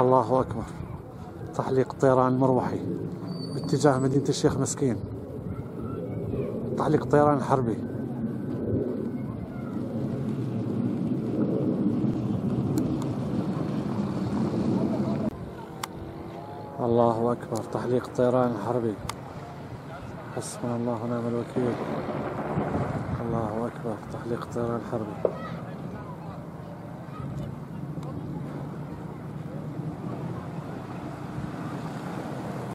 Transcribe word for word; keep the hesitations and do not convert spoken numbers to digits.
الله أكبر. تحليق طيران مروحي باتجاه مدينة الشيخ مسكين، تحليق طيران حربي. الله أكبر، تحليق طيران حربي. حسبنا الله ونعم الوكيل. الله أكبر، تحليق طيران حربي.